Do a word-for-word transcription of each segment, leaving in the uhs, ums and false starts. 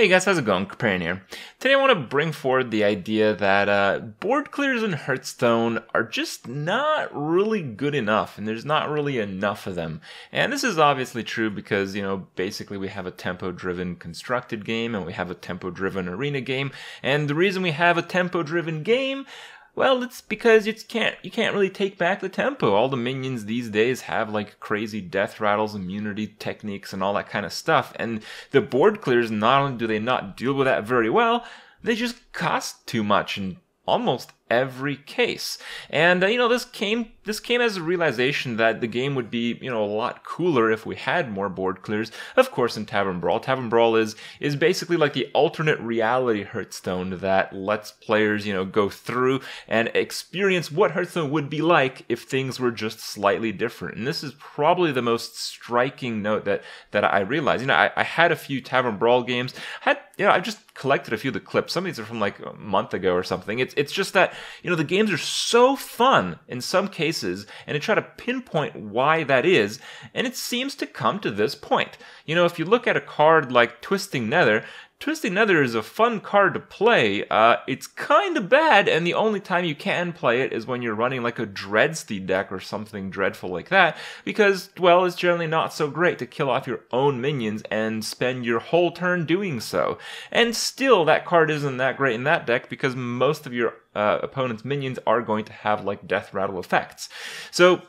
Hey guys, how's it going? Kripparrian here. Today I want to bring forward the idea that uh, board clears in Hearthstone are just not really good enough, and there's not really enough of them. And this is obviously true because, you know, basically we have a tempo-driven constructed game, and we have a tempo-driven arena game, and the reason we have a tempo-driven game, well, it's because you can't, you can't really take back the tempo. All the minions these days have like crazy death rattles, immunity techniques, and all that kind of stuff. And the board clears, not only do they not deal with that very well, they just cost too much in almost every case. And, uh, you know, this came, this came as a realization that the game would be, you know, a lot cooler if we had more board clears. Of course, in Tavern Brawl. Tavern Brawl is, is basically like the alternate reality Hearthstone that lets players, you know, go through and experience what Hearthstone would be like if things were just slightly different. And this is probably the most striking note that, that I realized. You know, I, I had a few Tavern Brawl games. I had, you know, I've just collected a few of the clips. Some of these are from like a month ago or something. It's, it's just that, you know, the games are so fun in some cases, and I try to pinpoint why that is, and it seems to come to this point. You know, if you look at a card like Twisting Nether, Twisting Nether is a fun card to play. Uh, it's kind of bad, and the only time you can play it is when you're running like a Dreadsteed deck or something dreadful like that, because, well, it's generally not so great to kill off your own minions and spend your whole turn doing so. And still, that card isn't that great in that deck because most of your uh, opponent's minions are going to have like death rattle effects. So,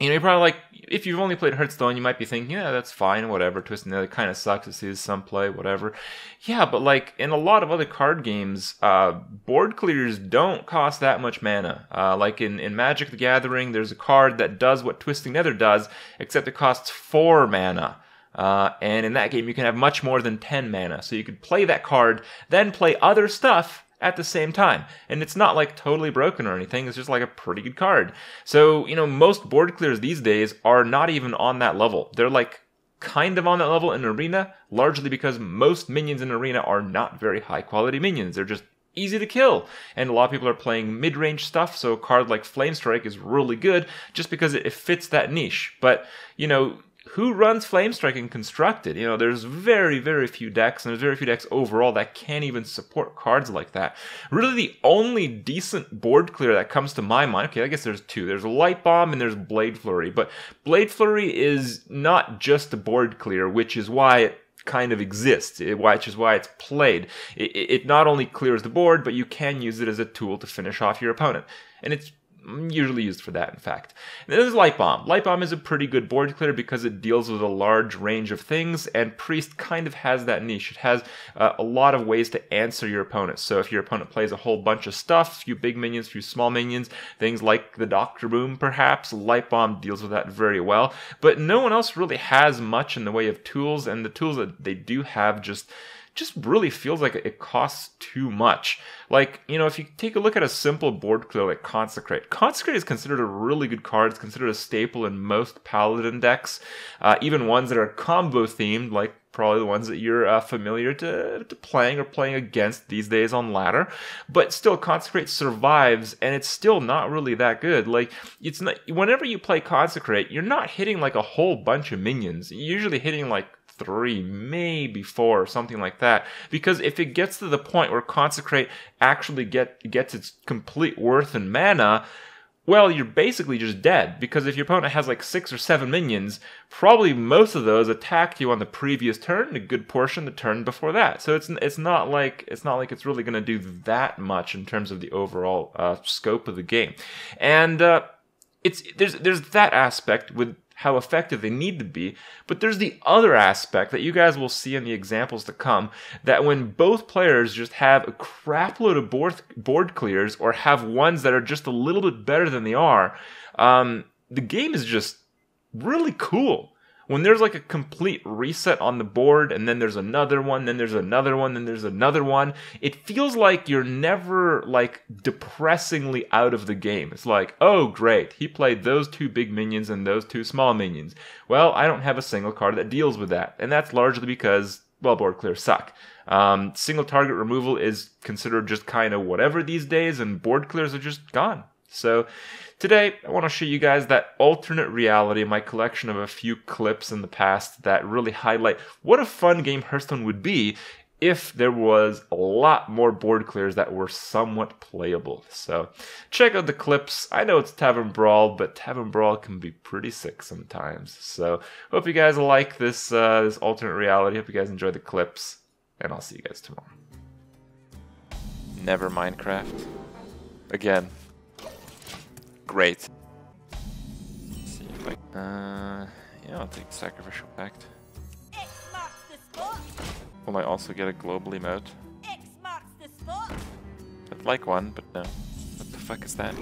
you know, you're probably like, if you've only played Hearthstone, you might be thinking, yeah, that's fine, whatever, Twisting Nether kind of sucks, it sees some play, whatever. Yeah, but like, in a lot of other card games, uh, board clears don't cost that much mana. Uh, like in, in Magic the Gathering, there's a card that does what Twisting Nether does, except it costs four mana. Uh, and in that game, you can have much more than ten mana. So you could play that card, then play other stuff at the same time, and it's not like totally broken or anything, it's just like a pretty good card. So, you know, most board clears these days are not even on that level. They're like kind of on that level in Arena, largely because most minions in Arena are not very high quality minions. They're just easy to kill, and a lot of people are playing mid-range stuff, so a card like Flamestrike is really good just because it fits that niche. But, you know, who runs Flamestrike in Constructed? You know, there's very, very few decks, and there's very few decks overall that can't even support cards like that. Really, the only decent board clear that comes to my mind, okay, I guess there's two. There's Light Bomb and there's Blade Flurry, but Blade Flurry is not just a board clear, which is why it kind of exists, which is why it's played. It, it not only clears the board, but you can use it as a tool to finish off your opponent. And it's usually used for that, in fact. And then there's Light Bomb. Light Bomb is a pretty good board clear because it deals with a large range of things, and Priest kind of has that niche. It has uh, a lot of ways to answer your opponent. So if your opponent plays a whole bunch of stuff, few big minions, few small minions, things like the Doctor Boom, perhaps, Light Bomb deals with that very well. But no one else really has much in the way of tools, and the tools that they do have just just really feels like it costs too much. Like, you know, if you take a look at a simple board clear like Consecrate, Consecrate is considered a really good card. It's considered a staple in most Paladin decks, uh, even ones that are combo-themed, like probably the ones that you're uh, familiar to, to playing or playing against these days on ladder. But still, Consecrate survives, and it's still not really that good. Like, it's not, whenever you play Consecrate, you're not hitting like a whole bunch of minions. You're usually hitting like three, maybe four, something like that. Because if it gets to the point where Consecrate actually get gets its complete worth in mana, well, you're basically just dead. Because if your opponent has like six or seven minions, probably most of those attacked you on the previous turn, a good portion the turn before that. So it's it's not like it's not like it's really going to do that much in terms of the overall uh, scope of the game. And uh, it's there's there's that aspect with how effective they need to be, but there's the other aspect that you guys will see in the examples to come, that when both players just have a crapload of board, board clears, or have ones that are just a little bit better than they are, um, the game is just really cool. When there's like a complete reset on the board, and then there's another one, then there's another one, then there's another one, it feels like you're never like depressingly out of the game. It's like, oh great, he played those two big minions and those two small minions. Well, I don't have a single card that deals with that. And that's largely because, well, board clears suck. Um, single target removal is considered just kind of whatever these days, and board clears are just gone. So today I want to show you guys that alternate reality, my collection of a few clips in the past that really highlight what a fun game Hearthstone would be if there was a lot more board clears that were somewhat playable. So check out the clips. I know it's Tavern Brawl, but Tavern Brawl can be pretty sick sometimes. So hope you guys like this, uh, this alternate reality. Hope you guys enjoy the clips, and I'll see you guys tomorrow. Never Minecraft. Again. Great. Let's see if I, uh, yeah, I'll take Sacrificial Pact. X marks the spot. Will I also get a global emote? X marks the spot. I'd like one, but no. What the fuck is that?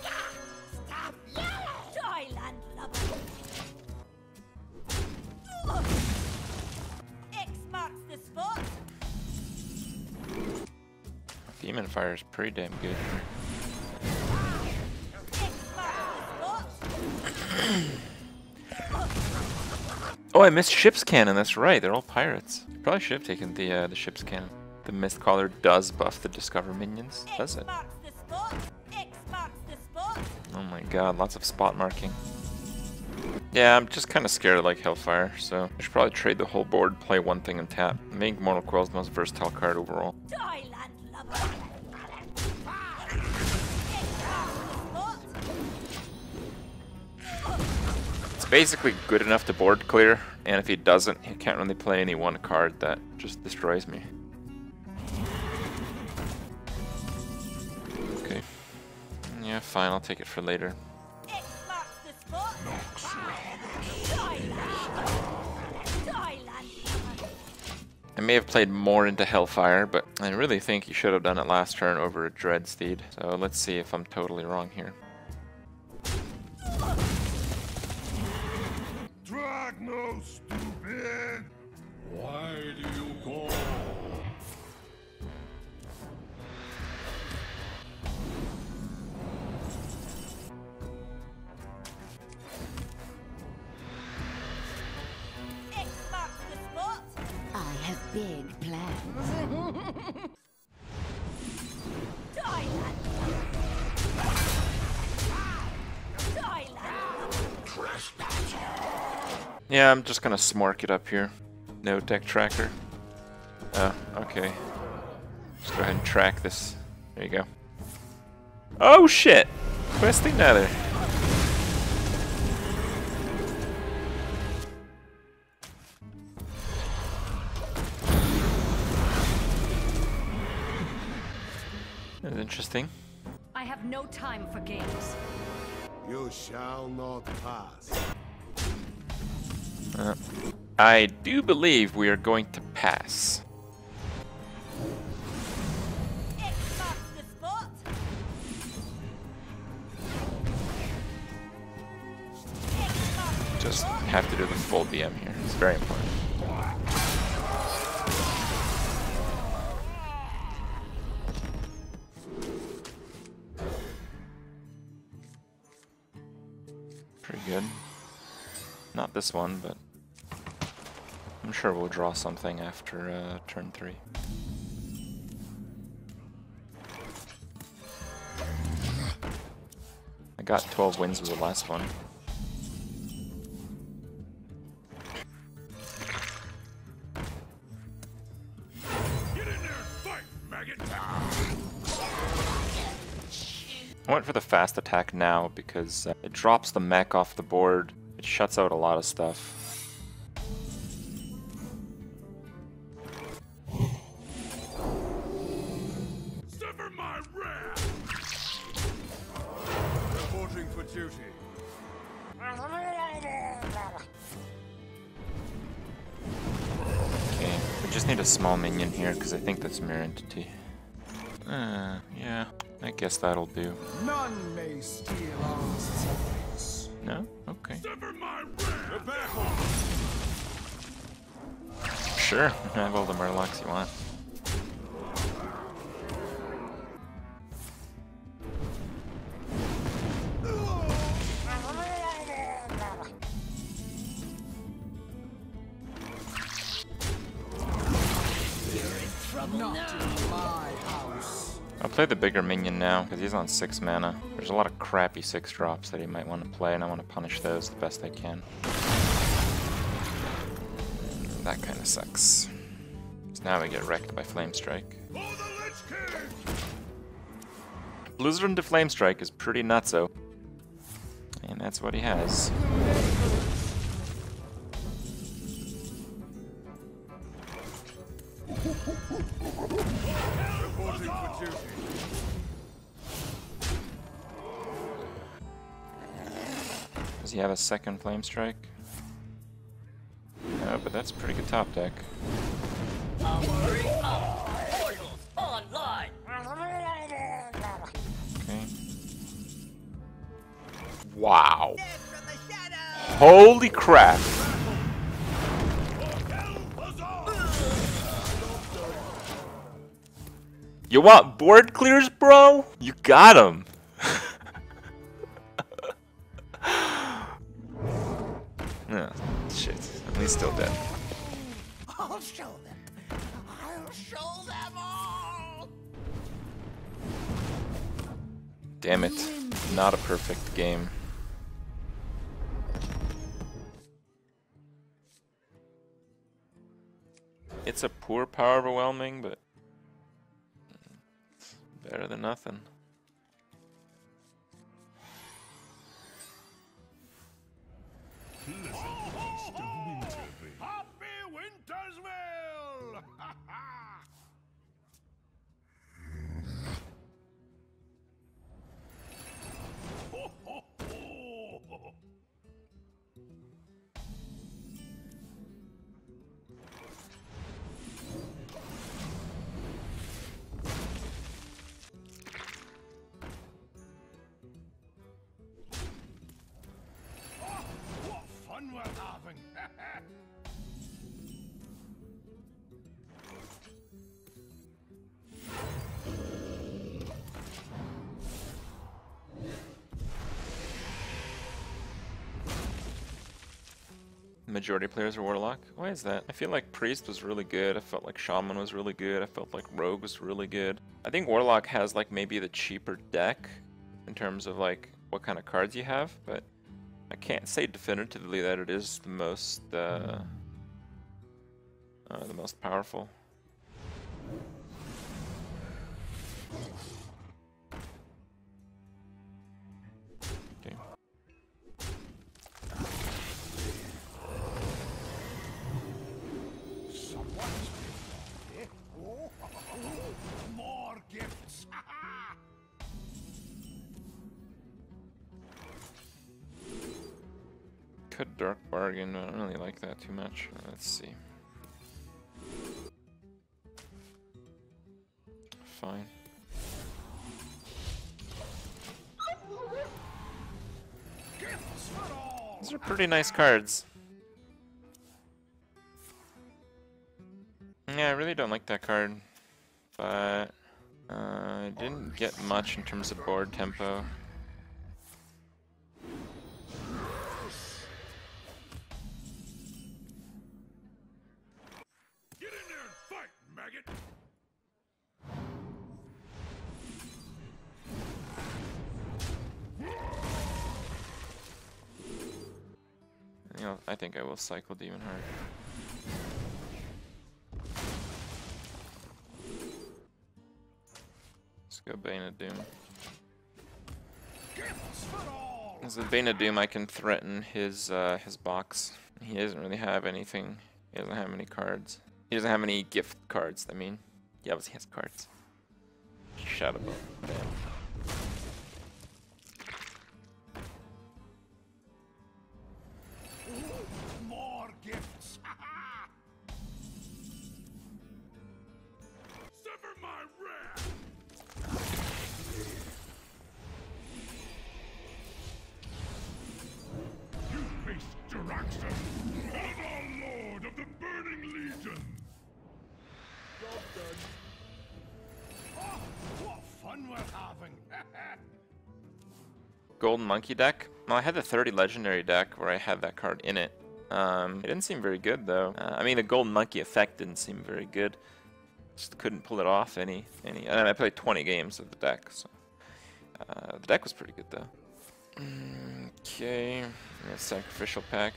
Stop yelling, Toyland lover. X marks the spot. Demon fire is pretty damn good. Oh, I missed ship's cannon. That's right. They're all pirates. Probably should have taken the uh, the ship's cannon. The mist collar does buff the discover minions, does it? Oh my god, lots of spot marking. Yeah, I'm just kind of scared of like Hellfire, so I should probably trade the whole board, play one thing, and tap. I think Mortal Coil is the most versatile card overall. It's basically good enough to board clear, and if he doesn't, he can't really play any one card that just destroys me. Okay. Yeah, fine, I'll take it for later. I may have played more into Hellfire, but I really think he should have done it last turn over a Dreadsteed. So let's see if I'm totally wrong here. Dragno, stupid! Why do you call? Big plans. Yeah, I'm just gonna smork it up here. No deck tracker. Oh, okay. Just go ahead and track this. There you go. Oh shit! Twisting Nether. Interesting. I have no time for games. You shall not pass. Uh, I do believe we are going to pass. X marks the spot. Just have to do the full D M here. It's very important. Pretty good. Not this one, but I'm sure we'll draw something after uh, turn three. I got twelve wins with the last one. Get in there and fight, maggot! I went for the fast attack now because uh, it drops the mech off the board. It shuts out a lot of stuff. Sever my wrath! Reporting for duty. Okay, we just need a small minion here because I think that's Mirror Entity. Uh, yeah. I guess that'll do. None may steal our secrets. No? Okay. Sever my wrath. Sure, I have all the Murlocs you want. play the bigger minion now, because he's on six mana. There's a lot of crappy six drops that he might want to play, and I want to punish those the best I can. That kind of sucks. So now we get wrecked by Flamestrike. Blizzard into Flamestrike is pretty nutso. And that's what he has. Does he have a second Flamestrike? No, but that's a pretty good top deck. Okay. Wow. Holy crap. You want board clears, bro? You got him. No, shit. He's still dead. I'll show them. I'll show them all. Damn it. Not a perfect game. It's a poor power overwhelming, but better than nothing. Majority of players are Warlock. Why is that? I feel like Priest was really good. I felt like Shaman was really good. I felt like Rogue was really good. I think Warlock has like maybe the cheaper deck in terms of like what kind of cards you have, but I can't say definitively that it is the most uh, uh, the most powerful. Okay. More gifts. Could Dark Bargain, I don't really like that too much. Let's see. Fine. These are pretty nice cards. Yeah, I really don't like that card. But uh, I didn't get much in terms of board tempo. I think I will cycle Demon Heart. Let's go Bane of Doom. As with Bane of Doom, I can threaten his uh, his box. He doesn't really have anything. He doesn't have any cards. He doesn't have any gift cards. I mean, yeah, but he has cards. Shadow Ball. Damn. Golden Monkey deck. Well, I had the thirty legendary deck where I had that card in it. Um, it didn't seem very good though. Uh, I mean, the Golden Monkey effect didn't seem very good. just couldn't pull it off any any. And I played twenty games of the deck, so uh, the deck was pretty good though. Okay, Sacrificial Pact,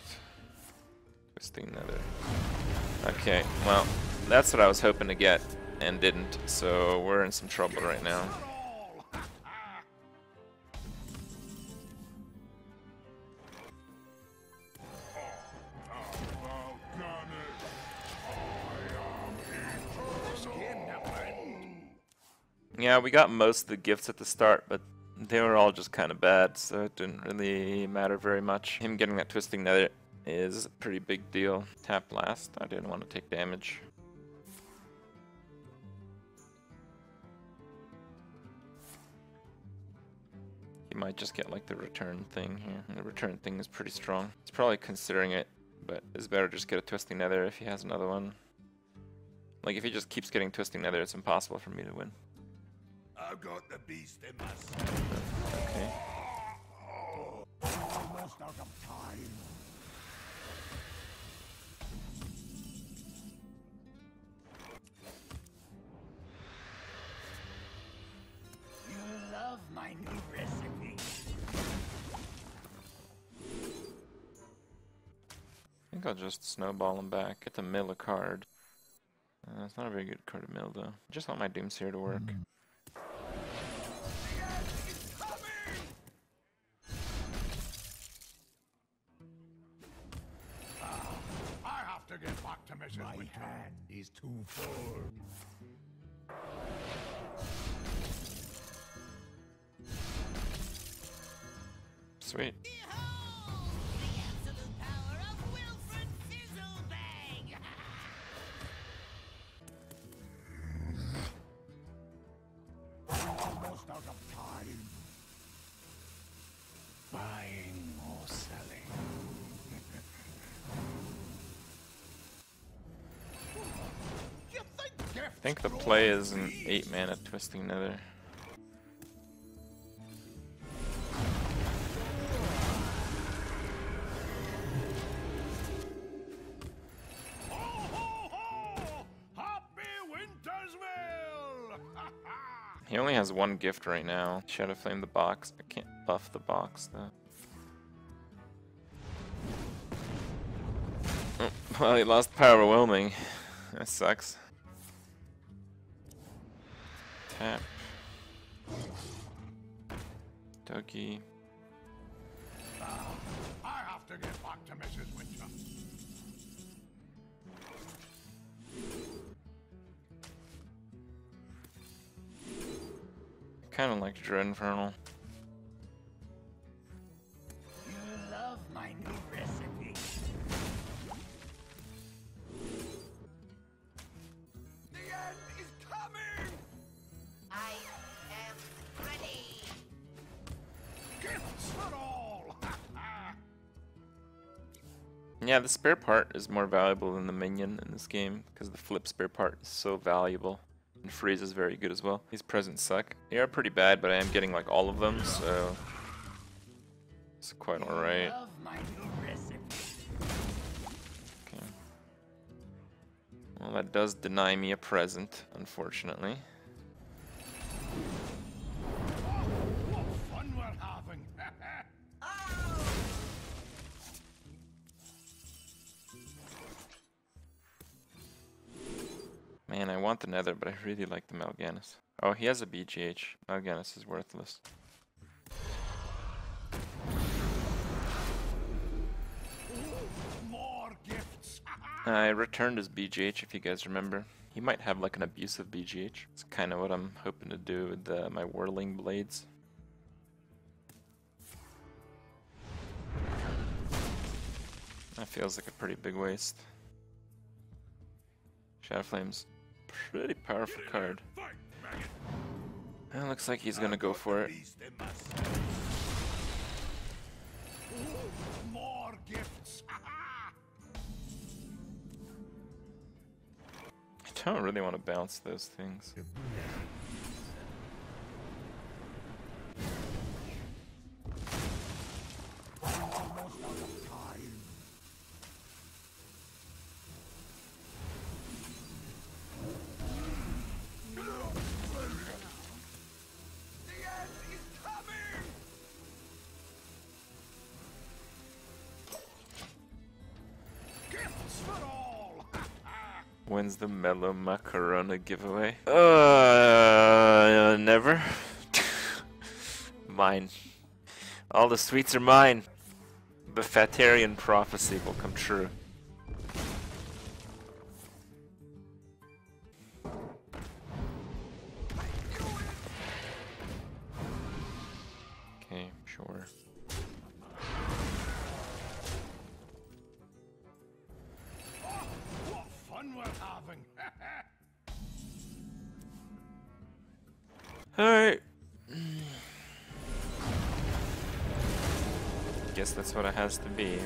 Twisting Nether. Okay, well, that's what I was hoping to get and didn't, so we're in some trouble right now. Yeah, we got most of the gifts at the start, but they were all just kind of bad, so it didn't really matter very much. Him getting that Twisting Nether is a pretty big deal. Tap last. I didn't want to take damage. He might just get like the return thing here. The return thing is pretty strong. He's probably considering it, but it's better just get a Twisting Nether if he has another one. Like if he just keeps getting Twisting Nether, it's impossible for me to win. I've got the beast in my sight. Okay. Almost out of time. You love my new recipe. I think I'll just snowball him back. Get the mill a card. Uh, it's not a very good card to mill though. I just want my Doomseer to work. Mm-hmm. My hand is too full. Sweet. Behold the absolute power of Wilfred Sizzlebang. Almost out of time. Buying or selling. I think the play is an eight mana Twisting Nether. Ho, ho, ho! Happy Winter's Mill! He only has one gift right now. Shadow Flame the box. I can't buff the box though. Oh, well, he lost Power Overwhelming. That sucks. Tap. Dougie. Uh, I have to get back to Missus Winter. Kind of like Dreadinfernal. You love my new recipe. The end is coming. I am ready. Gifts for all. Yeah, the spare part is more valuable than the minion in this game because the flip spare part is so valuable, and freeze is very good as well. These presents suck. They are pretty bad, but I am getting like all of them, so it's quite all right. Okay. Well, that does deny me a present, unfortunately. Man, I want the Nether, but I really like the Mal'Ganis. Oh, he has a B G H. Mal'Ganis is worthless. More gifts. I returned his B G H, if you guys remember. He might have like an abusive B G H. It's kind of what I'm hoping to do with uh, my whirling blades. That feels like a pretty big waste. Shadow Flame's pretty powerful card. It looks like he's gonna go for it. More gifts. I don't really want to bounce those things. When's the Mellow Macarona giveaway? Uh, never. Mine. All the sweets are mine. The Fatarian prophecy will come true. Okay, sure. Oh, what fun we're having! Alright. Guess that's what it has to be.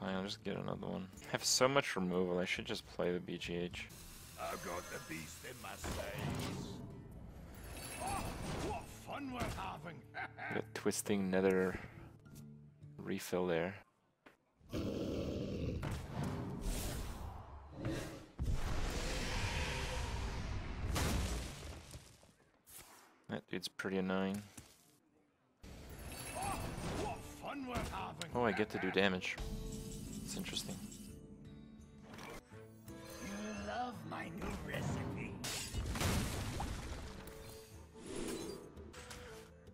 Fine, I'll just get another one. I have so much removal, I should just play the B G H. I've got the beast in my face. Oh, what fun we're having! Got a Twisting Nether refill there. That dude's pretty annoying. Oh, I get to do damage. It's interesting. You love my new recipe.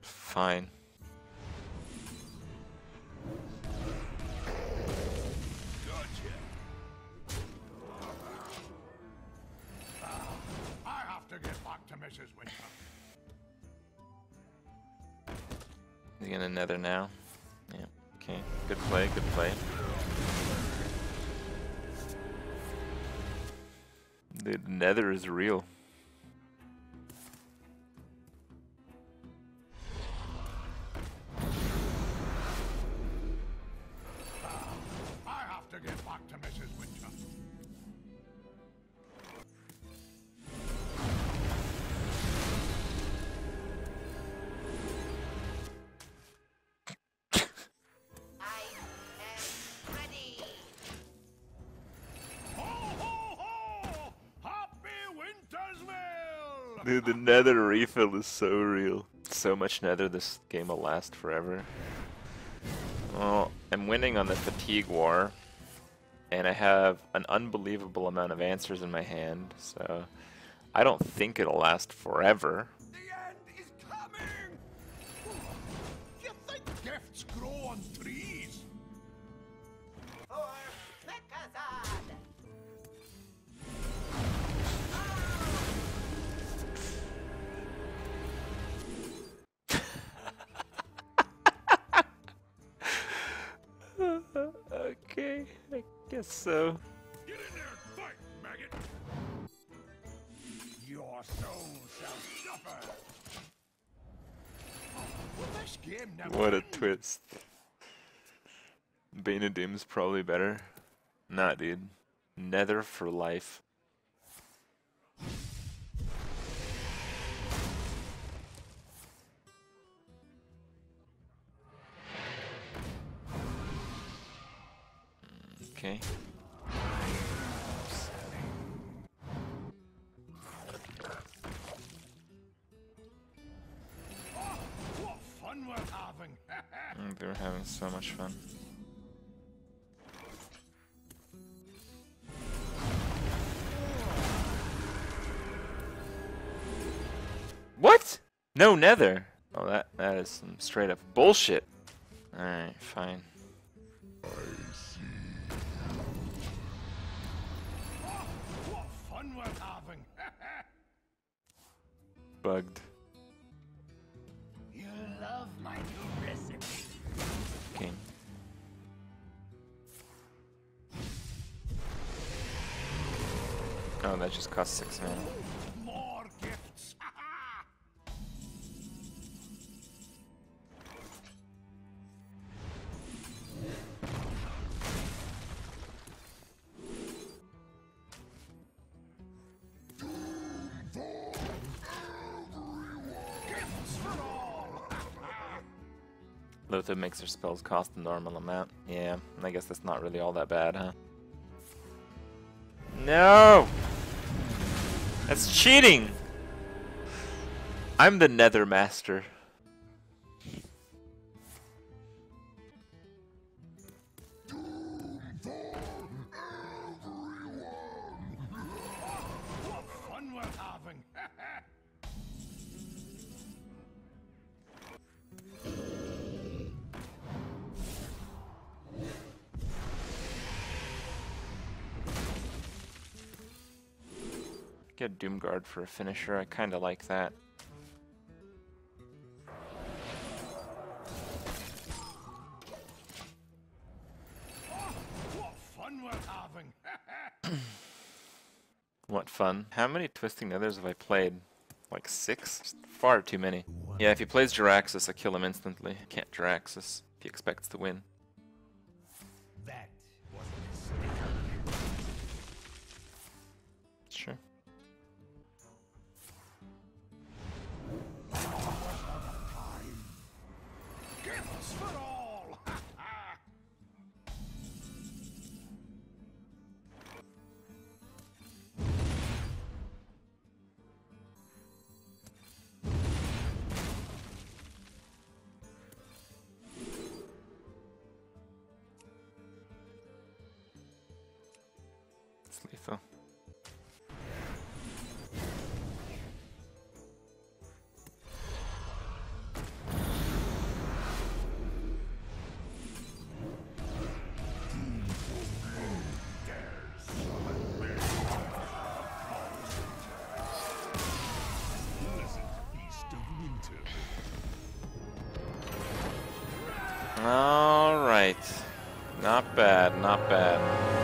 Fine. Gotcha. Uh, I have to get back to Missus Winter. He's gonna nether now. Yeah, okay. Good play, good play. The nether is real. I have to get back to Missus Winter. Dude, the nether refill is so real. So much nether, this game will last forever. Well, I'm winning on the fatigue war, and I have an unbelievable amount of answers in my hand, so I don't think it'll last forever. The end is coming! You think gifts grow on trees? Or pickers on! Okay, I guess so. Get in there and fight, maggot! Your soul shall suffer! Well, this game never what a twist. Bane of Doom's probably better. Nah, dude. Nether for life. Okay. Oh, what fun we're having. mm, they're having so much fun. What? No nether. Oh, that that is some straight up bullshit. All right, fine. Bugged. You love my new recipe. Okay. Oh, that just cost six mana. More gifts. Lotho makes their spells cost a normal amount. Yeah, I guess that's not really all that bad, huh? No! That's cheating! I'm the Nether Master. get Doomguard for a finisher. I kind of like that. What fun we're having! What fun. How many Twisting Nethers have I played? Like six? Far too many. Yeah, if he plays Jaraxxus, I kill him instantly. Can't Jaraxxus if he expects to win. That was a mistake. Sure. Gifts for all! Lethal. All right, not bad, not bad.